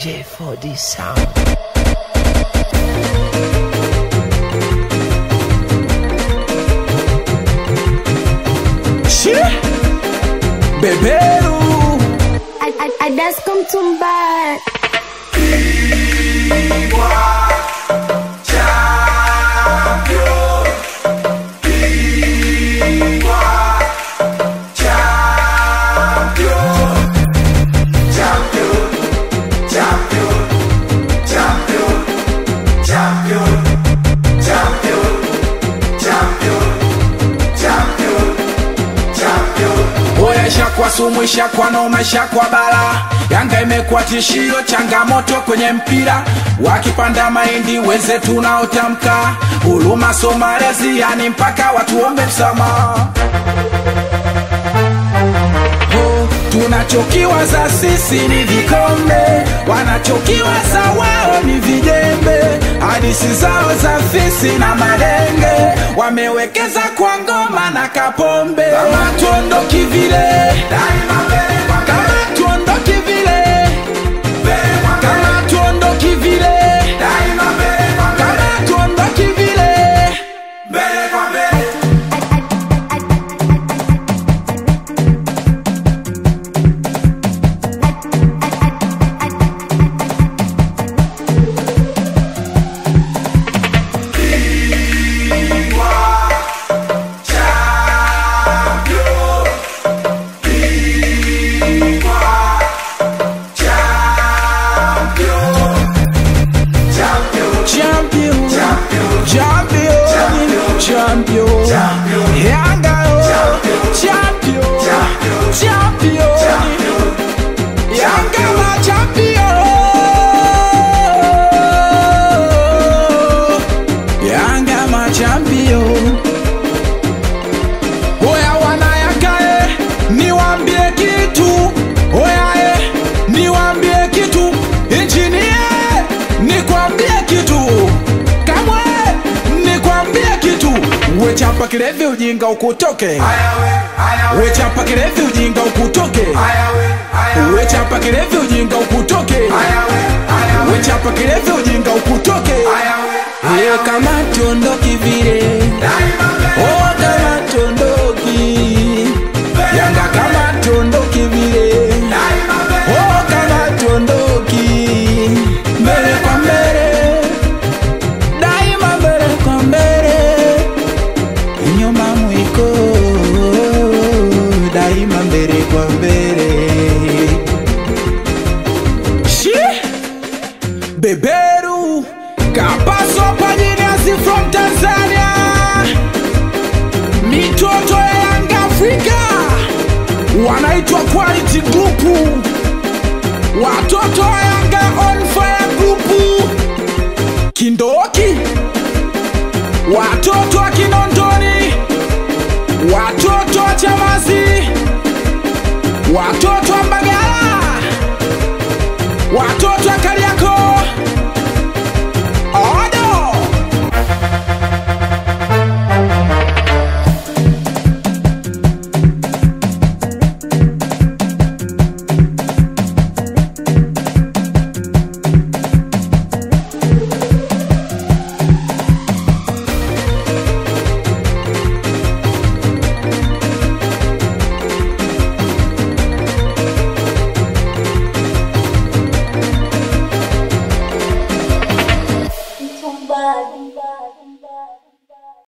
J4D sound. Beberu adas kumtumba Kwa sumu isha kwa noma isha kwa bala, Yanga imekuwa tishio, changamoto kwenye mpira. Wakipanda mahindi wenzetu tunaotamka huruma, somalezi yani mpaka watuombe msamaha. Tunachokiwa za sisi ni vikombe, wanachokiwa za wao ni vijembe. Hadisi zao za fisi na malenge, wamewekeza kwa ngoma na kapombe. Kama tuondoki vile, daima mbele. Kama tuondoki vile, kama tuondoki vile, daima mbele. Kama tuondoki vile, mbele kwa mbele. Wechapa kirevi ujinga ukutoke, wechapa kirevi ujinga ukutoke, wechapa kirevi ujinga ukutoke, wechapa kirevi ujinga ukutoke. Hiyo kama tuondoki vile, oh kama tuondoki, Yanga kama tuondoki vile, oh kama tuondoki, mbele kwa mbele. Beberu Kapaso Panyinasi from Tanzania, mitoto ya Yanga Afrika wanaitwa quality group, watoto ya Yanga on fire group, Kindoki, watoto wa Kinondoni, watoto wa Chamazi, watoto wa Mbagala, watoto wa Kariakoo. Bye.